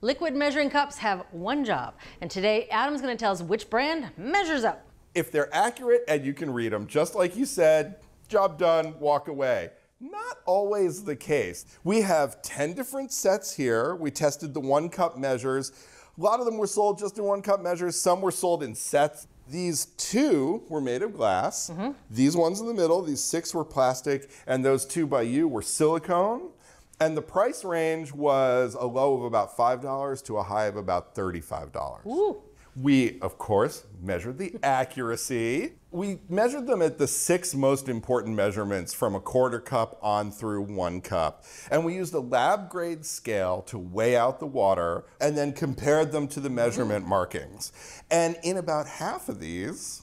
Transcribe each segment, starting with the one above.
Liquid measuring cups have one job, and today Adam's going to tell us which brand measures up. If they're accurate and you can read them, just like you said, job done, walk away. Not always the case. We have 10 different sets here. We tested the 1 cup measures. A lot of them were sold just in 1 cup measures. Some were sold in sets. These 2 were made of glass. These ones in the middle, these 6 were plastic, and those 2 by you were silicone. And the price range was a low of about $5 to a high of about $35. Ooh. We, of course, measured the accuracy. We measured them at the 6 most important measurements from a 1/4 cup on through 1 cup. And we used a lab grade scale to weigh out the water and then compared them to the measurement markings. And in about half of these,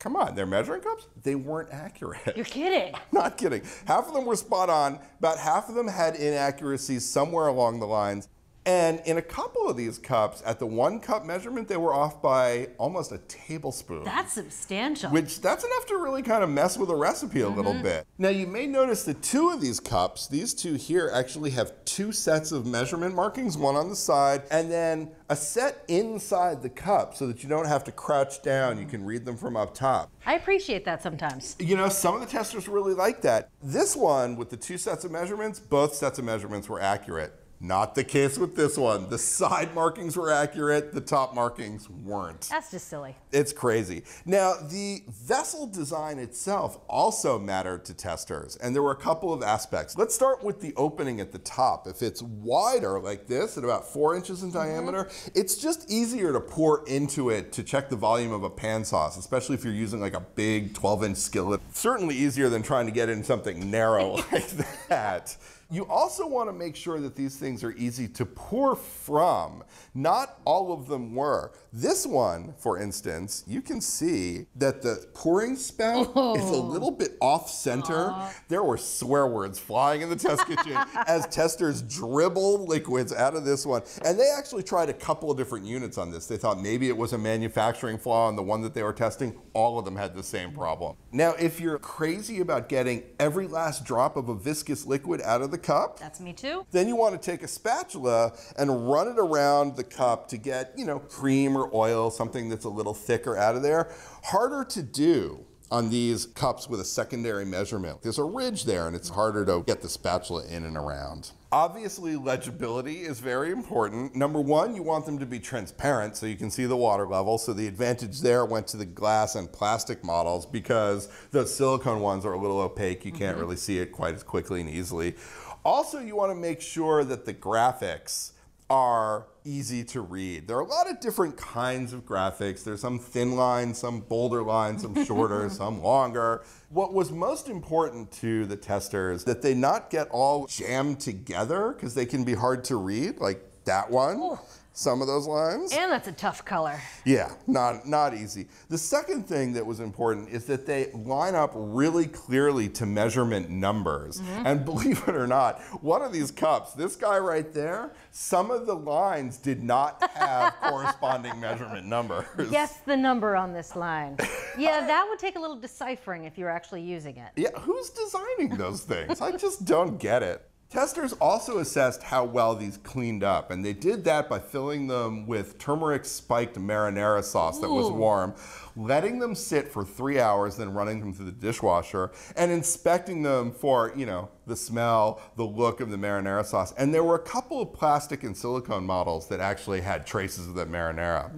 come on, they're measuring cups? They weren't accurate. You're kidding. I'm not kidding. Half of them were spot on. About half of them had inaccuracies somewhere along the lines. And in a couple of these cups, at the 1 cup measurement, they were off by almost a tablespoon. That's substantial. Which, that's enough to really kind of mess with a recipe a little bit. Now, you may notice that 2 of these cups, these 2 here, actually have 2 sets of measurement markings, 1 on the side, and then a set inside the cup so that you don't have to crouch down. You can read them from up top. I appreciate that sometimes. You know, some of the testers really like that. This one, with the 2 sets of measurements, both sets of measurements were accurate. Not the case with this one. The side markings were accurate, the top markings weren't. That's just silly. It's crazy. Now, the vessel design itself also mattered to testers, and there were a couple of aspects. Let's start with the opening at the top. If it's wider like this, at about 4 inches in diameter, it's just easier to pour into it to check the volume of a pan sauce, especially if you're using like a big 12-inch skillet. Certainly easier than trying to get in something narrow like that. You also want to make sure that these things are easy to pour from. Not all of them were. This one, for instance, you can see that the pouring spout is a little bit off center. There were swear words flying in the test kitchen as testers dribbled liquids out of this one. And they actually tried a couple of different units on this. They thought maybe it was a manufacturing flaw on the one that they were testing. All of them had the same problem. Now, if you're crazy about getting every last drop of a viscous liquid out of the cup. That's me too. Then you want to take a spatula and run it around the cup to get, you know, cream or oil, something that's a little thicker out of there. Harder to do on these cups with a secondary measurement. There's a ridge there and it's harder to get the spatula in and around. Obviously, legibility is very important. Number 1, you want them to be transparent so you can see the water level. So the advantage there went to the glass and plastic models because those silicone ones are a little opaque. You can't really see it quite as quickly and easily. Also, you want to make sure that the graphics are easy to read. There are a lot of different kinds of graphics. There's some thin lines, some bolder lines, some shorter, some longer. What was most important to the testers, that they not get all jammed together because they can be hard to read, like that one. Ooh. Some of those lines. And that's a tough color. Yeah, not easy. The second thing that was important is that they line up really clearly to measurement numbers. And believe it or not, one of these cups, this guy right there, some of the lines did not have corresponding measurement numbers. Guess the number on this line. Yeah, that would take a little deciphering if you were actually using it. Yeah, who's designing those things? I just don't get it. Testers also assessed how well these cleaned up, and they did that by filling them with turmeric spiked marinara sauce that was warm, letting them sit for 3 hours, then running them through the dishwasher, and inspecting them for, you know, the smell, the look of the marinara sauce. And there were a couple of plastic and silicone models that actually had traces of that marinara.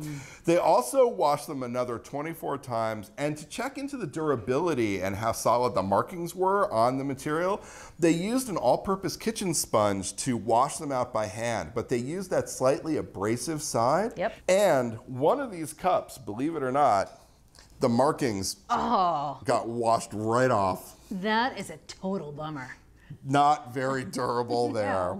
They also washed them another 24 times, and to check into the durability and how solid the markings were on the material, they used an all-purpose kitchen sponge to wash them out by hand, but they used that slightly abrasive side. And one of these cups, believe it or not, the markings got washed right off. That is a total bummer. Not very durable there.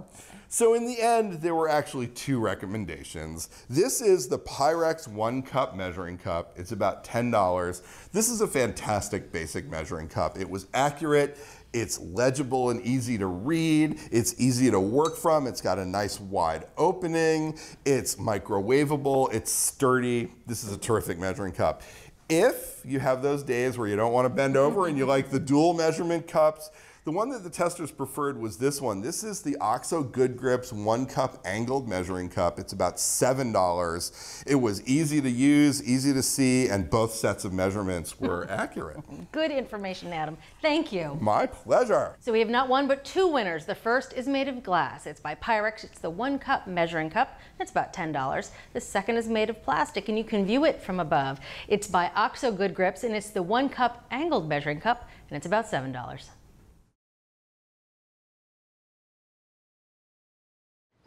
So in the end, there were actually 2 recommendations. This is the Pyrex 1 cup measuring cup. It's about $10. This is a fantastic basic measuring cup. It was accurate. It's legible and easy to read. It's easy to work from. It's got a nice wide opening. It's microwavable. It's sturdy. This is a terrific measuring cup. If you have those days where you don't want to bend over and you like the dual measurement cups, The one that the testers preferred was this one. This is the OXO Good Grips 1-cup angled measuring cup. It's about $7. It was easy to use, easy to see, and both sets of measurements were accurate. Good information, Adam. Thank you. My pleasure. So we have not one, but two winners. The first is made of glass. It's by Pyrex. It's the 1-cup measuring cup. It's about $10. The second is made of plastic, and you can view it from above. It's by OXO Good Grips, and it's the 1-cup angled measuring cup, and it's about $7.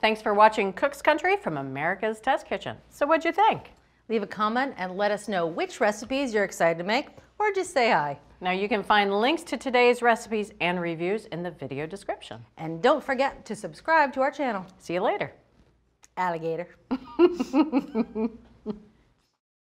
Thanks for watching Cook's Country from America's Test Kitchen. So what'd you think? Leave a comment and let us know which recipes you're excited to make, or just say hi. Now you can find links to today's recipes and reviews in the video description. And don't forget to subscribe to our channel. See you later. Alligator.